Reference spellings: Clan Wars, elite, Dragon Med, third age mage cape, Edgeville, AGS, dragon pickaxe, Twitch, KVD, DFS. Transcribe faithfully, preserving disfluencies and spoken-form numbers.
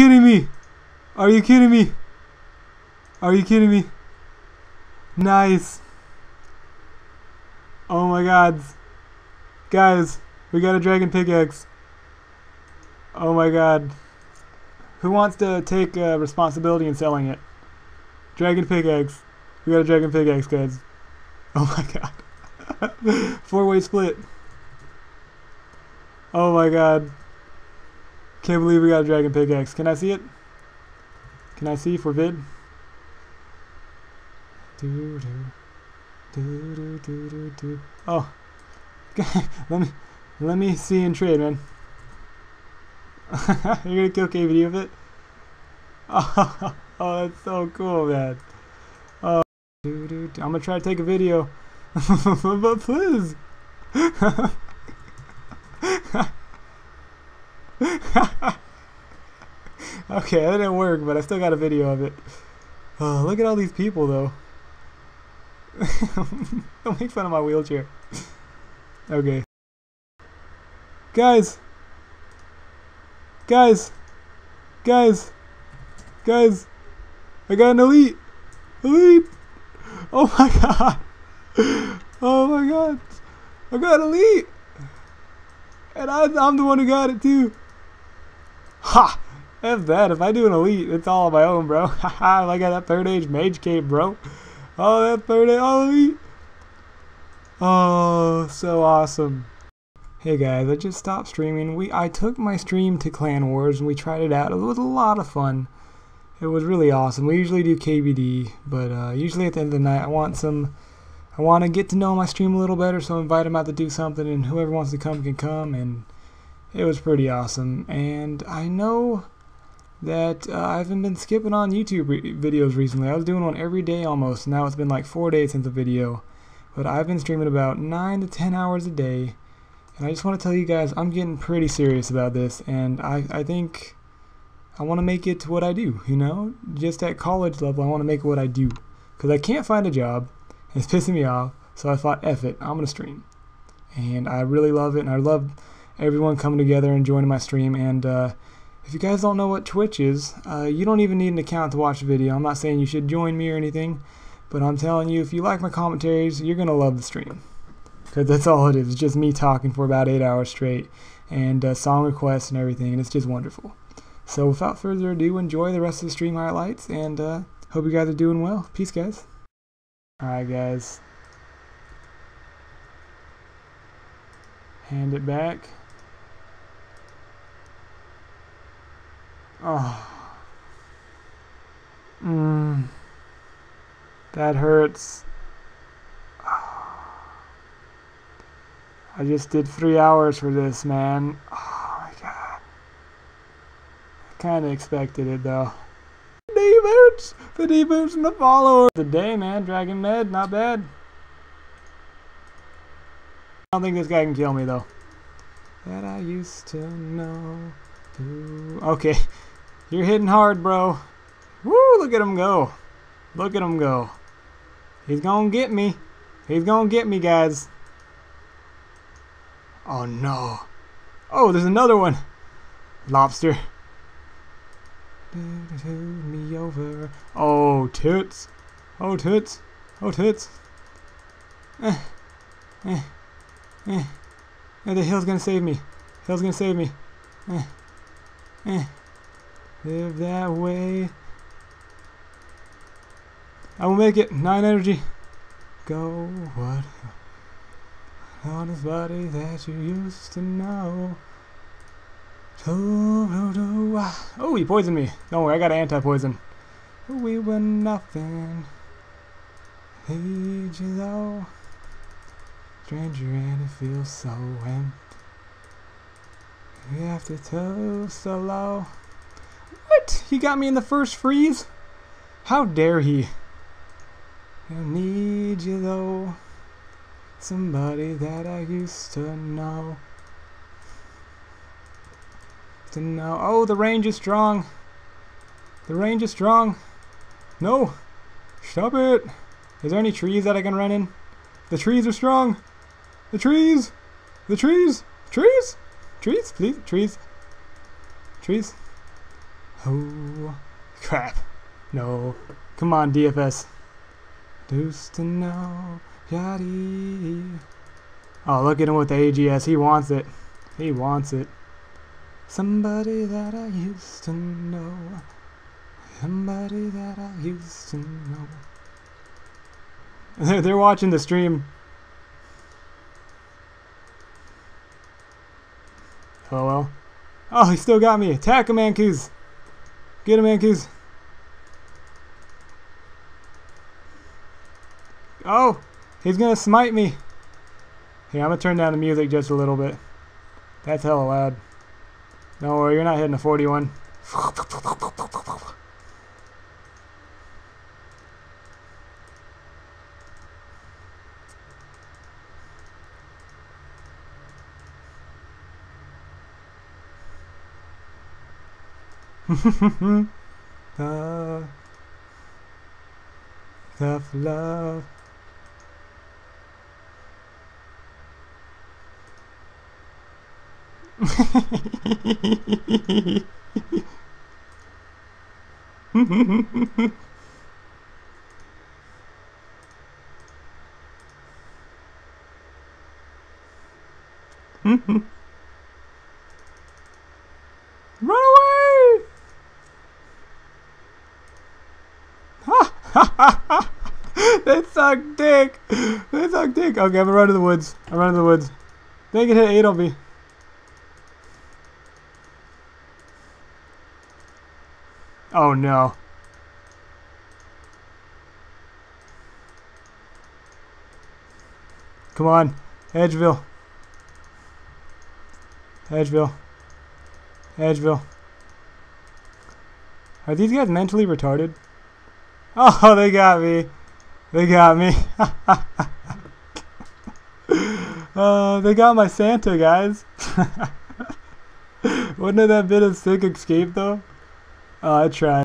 kidding me? Are you kidding me? Are you kidding me? Nice. Oh my god. Guys, we got a dragon pickaxe. Oh my god. Who wants to take uh, responsibility in selling it? Dragon pickaxe. We got a dragon pickaxe, guys. Oh my god. Four-way split. Oh my god. Can't believe we got a dragon pickaxe. Can I see it? Can I see for vid? Do, do, do, do, do, do, do. Oh. let me let me see and trade, man. You're gonna kill K V D with it? Oh, oh, that's so cool, man. Oh, do, do, do. I'm gonna try to take a video. But please. Okay, that didn't work, but I still got a video of it. Oh, look at all these people, though. Don't make fun of my wheelchair. Okay. Guys! Guys! Guys! Guys! I got an elite! Elite! Oh my god! Oh my god! I got an elite! And I, I'm the one who got it too! Ha! F that, if I do an elite, it's all on my own, bro. Haha, I got that third age mage cape, bro. Oh, that third age, oh, elite. Oh, so awesome. Hey guys, I just stopped streaming. We I took my stream to Clan Wars and we tried it out. It was a lot of fun. It was really awesome. We usually do K V D, but uh, usually at the end of the night I want some, I want to get to know my stream a little better, so I invite them out to do something, and whoever wants to come can come, and it was pretty awesome. And I know that uh, I've been skipping on YouTube re videos recently. I was doing one every day almost. Now it's been like four days since a video, but I've been streaming about nine to ten hours a day, and I just want to tell you guys I'm getting pretty serious about this, and I, I think I want to make it to what I do, you know? Just at college level, I want to make it what I do, because I can't find a job, and it's pissing me off, so I thought, F it, I'm going to stream. And I really love it, and I love everyone coming together and joining my stream, and uh, if you guys don't know what Twitch is, uh, you don't even need an account to watch a video. I'm not saying you should join me or anything, but I'm telling you, if you like my commentaries, you're going to love the stream. Because that's all it is. It's just me talking for about eight hours straight, and uh, song requests and everything, and it's just wonderful. So without further ado, enjoy the rest of the stream highlights, and uh, hope you guys are doing well. Peace, guys. Alright, guys. Hand it back. Oh. Mm. That hurts. Oh. I just did three hours for this, man. Oh my god. I kind of expected it, though. D-boots! The D-boots and the follower! The day, man. Dragon Med, not bad. I don't think this guy can kill me, though. That I used to know. Ooh. Okay. You're hitting hard, bro. Woo, look at him go. Look at him go. He's gonna get me. He's gonna get me, guys. Oh, no. Oh, there's another one. Lobster. Toot me over. Oh, toots. Oh, toots. Oh, toots. Eh. Eh. Eh. Eh, the hill's gonna save me. Hill's gonna save me. Eh. Eh. Live that way. I will make it. Nine energy. Go. What? On his body that you used to know. Oh, he poisoned me. Don't worry, I got anti-poison. We were nothing. Age is all. Stranger and it feels so empty. We have to toast so low. What? He got me in the first freeze? How dare he? I need you though. Somebody that I used to know. To know. Oh, the range is strong. The range is strong. No. Stop it. Is there any trees that I can run in? The trees are strong. The trees. The trees. Trees. Trees, please, trees, trees. Oh, crap. No. Come on, D F S. Deuce to no. Yadi. Oh, look at him with the A G S. He wants it. He wants it. Somebody that I used to know. Somebody that I used to know. They're watching the stream. Oh well. Oh, he still got me. Attack him, Mancoos. Get him, Mancoos. Oh, he's gonna smite me. Yeah, I'm gonna turn down the music just a little bit. That's hella loud. Don't worry, you're not hitting a forty-one. uh, tough love. Run away! Ha ha ha! They suck dick! They suck dick! Okay, I'm gonna run to the woods. I'm running to the woods. They can hit eight on me. Oh no. Come on, Edgeville. Edgeville. Edgeville. Are these guys mentally retarded? Oh, they got me. They got me. uh, they got my Santa, guys. Wouldn't that have been a sick escape, though? Oh, I tried.